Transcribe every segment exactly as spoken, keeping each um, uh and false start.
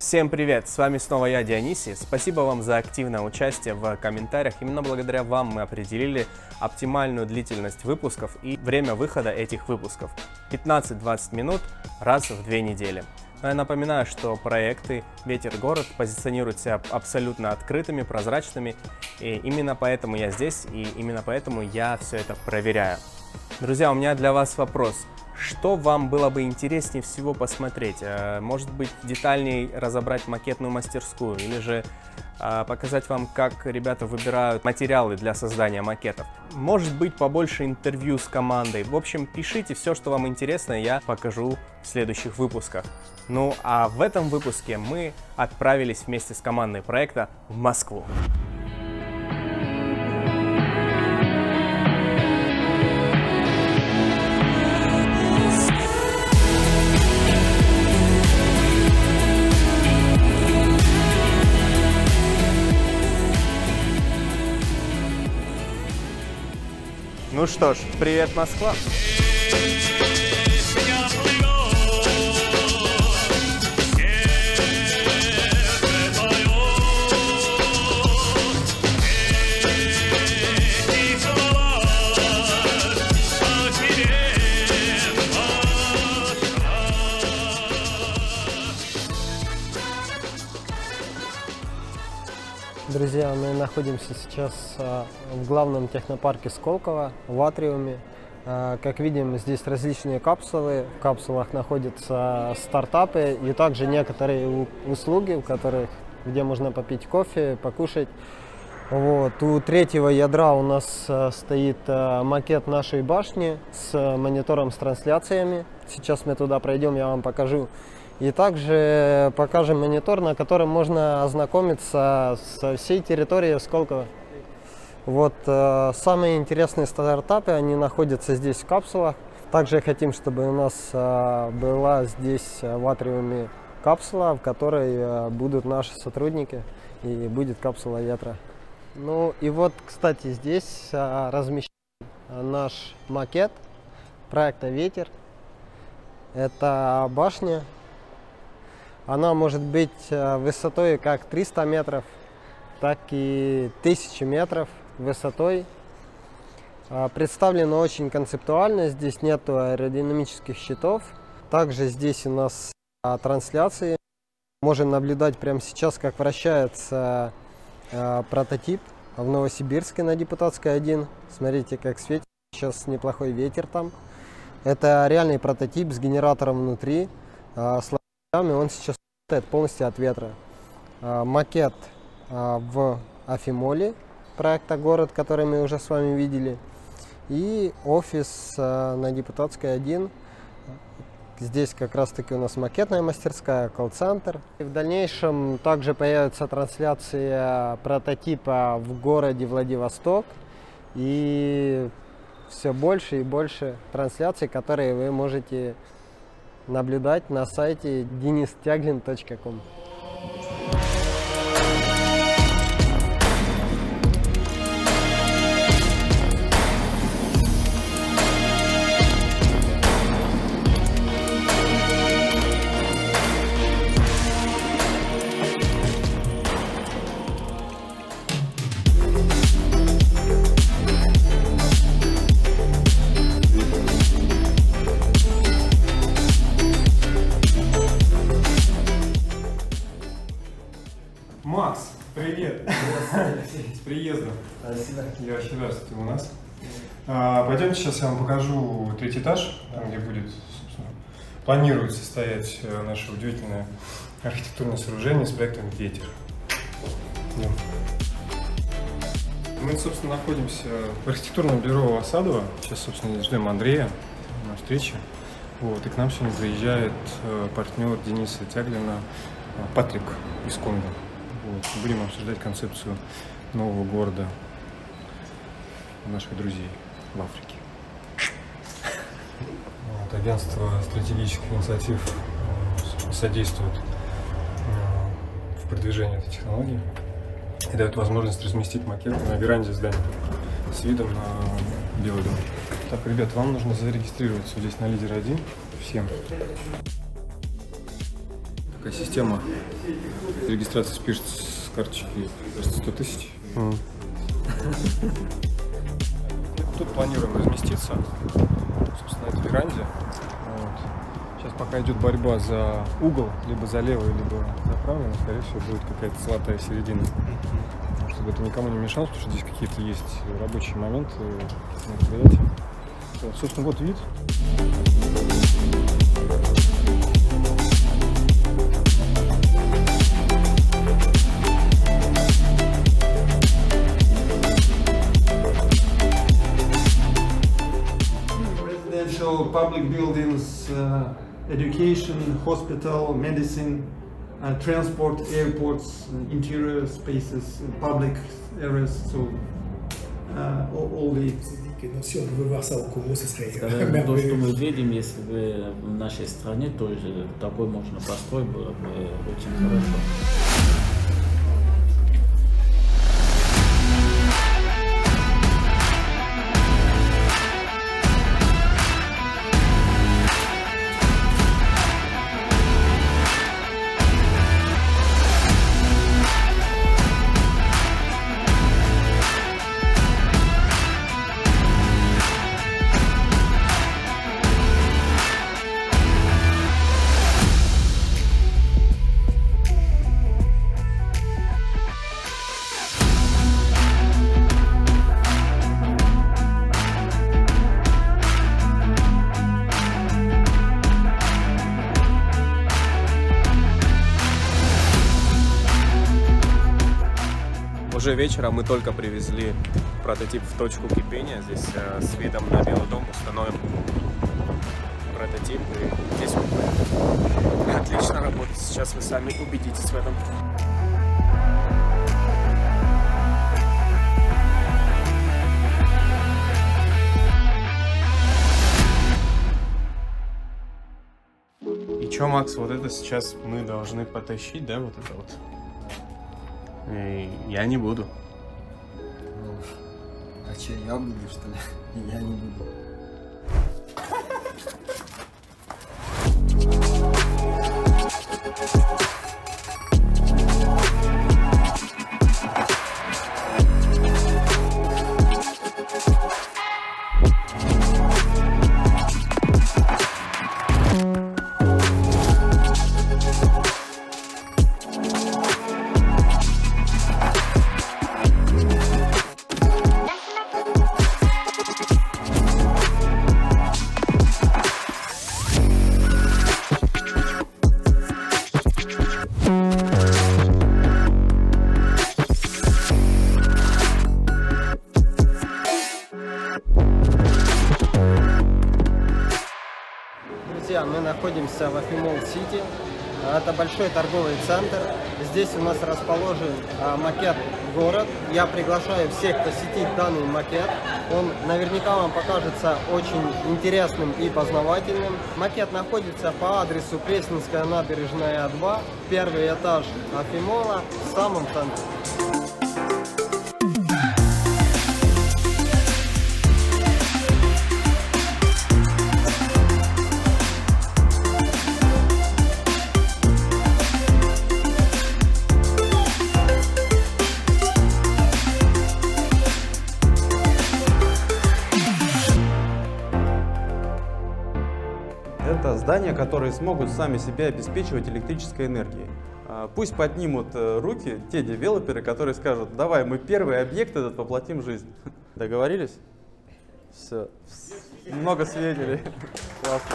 Всем привет! С вами снова я, Дионисий. Спасибо вам за активное участие в комментариях. Именно благодаря вам мы определили оптимальную длительность выпусков и время выхода этих выпусков. пятнадцать-двадцать минут раз в две недели. Но я напоминаю, что проекты «Ветер Город» позиционируют себя абсолютно открытыми, прозрачными. И именно поэтому я здесь, и именно поэтому я все это проверяю. Друзья, у меня для вас вопрос. Что вам было бы интереснее всего посмотреть? Может быть, детальней разобрать макетную мастерскую или же показать вам, как ребята выбирают материалы для создания макетов. Может быть, побольше интервью с командой. В общем, пишите все, что вам интересно, я покажу в следующих выпусках. Ну, а в этом выпуске мы отправились вместе с командой проекта в Москву. Ну что ж, привет, Москва! Друзья, мы находимся сейчас в главном технопарке Сколково, в атриуме. Как видим, здесь различные капсулы. В капсулах находятся стартапы и также некоторые услуги, в которых, где можно попить кофе, покушать. Вот. У третьего ядра у нас стоит макет нашей башни с монитором с трансляциями. Сейчас мы туда пройдем, я вам покажу. И также покажем монитор, на котором можно ознакомиться со всей территорией Сколково. Вот э, самые интересные стартапы, они находятся здесь в капсулах. Также хотим, чтобы у нас э, была здесь в атриуме капсула, в которой э, будут наши сотрудники и будет капсула ветра. Ну и вот, кстати, здесь э, размещен наш макет проекта «Ветер». Это башня. Она может быть высотой как триста метров, так и тысяча метров высотой. Представлено очень концептуально, здесь нет аэродинамических щитов. Также здесь у нас трансляции. Можем наблюдать прямо сейчас, как вращается прототип в Новосибирске на Депутатской один. Смотрите, как светит. Сейчас неплохой ветер там. Это реальный прототип с генератором внутри. Он сейчас стоит полностью от ветра. Макет в Афимоле проекта «Город», который мы уже с вами видели. И офис на Депутатской один. Здесь как раз таки у нас макетная мастерская, колл-центр. В дальнейшем также появится трансляция прототипа в городе Владивосток. И все больше и больше трансляций, которые вы можете наблюдать на сайте денис тяглин точка ком. Макс, привет! С приездом! Спасибо. Я очень рад, что ты у нас. А, пойдемте, сейчас я вам покажу третий этаж, там, где будет, собственно, планируется стоять наше удивительное архитектурное сооружение с проектом «Ветер». Да. Мы, собственно, находимся в архитектурном бюро Васадова. Сейчас, собственно, ждем Андрея на встрече. Вот, и к нам сегодня приезжает партнер Дениса Тяглина Патрик из Комби. Будем обсуждать концепцию нового города наших друзей в Африке. Вот, агентство стратегических инициатив содействует в продвижении этой технологии и дает возможность разместить макеты на веранде здания с видом на Белый дом. Так, ребят, вам нужно зарегистрироваться здесь на Лидер один всем. Такая система регистрации спишет с карточки просто сто тысяч. Mm. Тут планируем разместиться, собственно, на этой веранде. Вот. Сейчас пока идет борьба за угол, либо за левую, либо за правую, но, скорее всего, будет какая-то золотая середина. Mm-hmm. Чтобы это никому не мешало, потому что здесь какие-то есть рабочие моменты на предприятии. Вот, собственно, вот вид. Public buildings, uh, education, hospital, medicine, uh, transport, airports, uh, interior spaces, uh, public areas, so uh, all, all the... Но все, вы в Сколково состоите. То, что мы видим, если вы в нашей стране, то такой можно построить, было бы очень хорошо. Уже вечером мы только привезли прототип в точку кипения. Здесь э, с видом на Белый дом установим прототип. И здесь будет отлично работать. Сейчас вы сами убедитесь в этом. И что, Макс, вот это сейчас мы должны потащить, да, вот это вот? Я не буду. А че, я буду, что ли? Я не буду. Находимся в Афимол Сити. Это большой торговый центр. Здесь у нас расположен макет город. Я приглашаю всех посетить данный макет. Он наверняка вам покажется очень интересным и познавательным. Макет находится по адресу Пресненская набережная два, первый этаж Афимола, в самом центре. Это здания, которые смогут сами себя обеспечивать электрической энергией. Пусть поднимут руки те девелоперы, которые скажут: давай мы первый объект этот воплотим в жизнь. Договорились? Все. Много сведений. Классно.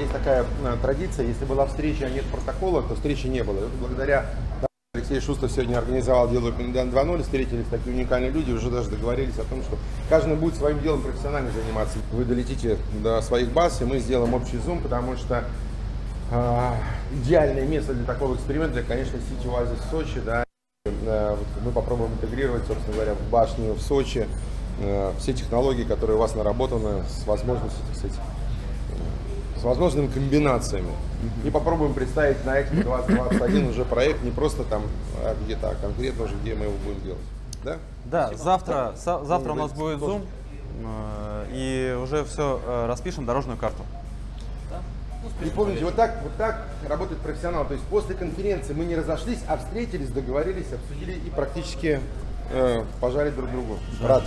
Есть такая традиция: если была встреча, а нет протокола, то встречи не было. И вот благодаря Алексею Шустову сегодня организовал дело «Кандидан два ноль», встретились такие уникальные люди, уже даже договорились о том, что каждый будет своим делом профессионально заниматься. Вы долетите до своих баз, и мы сделаем общий зум, потому что э, идеальное место для такого эксперимента, конечно, Сити Оазис в Сочи. Да. Мы попробуем интегрировать, собственно говоря, в башню в Сочи э, все технологии, которые у вас наработаны, с возможностью, так сказать, с возможными комбинациями. И попробуем представить на Экспо двадцать двадцать один уже проект, не просто там а где-то, а конкретно уже, где мы его будем делать. Да, да, завтра, да. завтра у нас будет зум, и уже все распишем, дорожную карту. И помните, вот так, вот так работает профессионал. То есть после конференции мы не разошлись, а встретились, договорились, обсудили и практически э, пожарили друг другу. Да. Рад.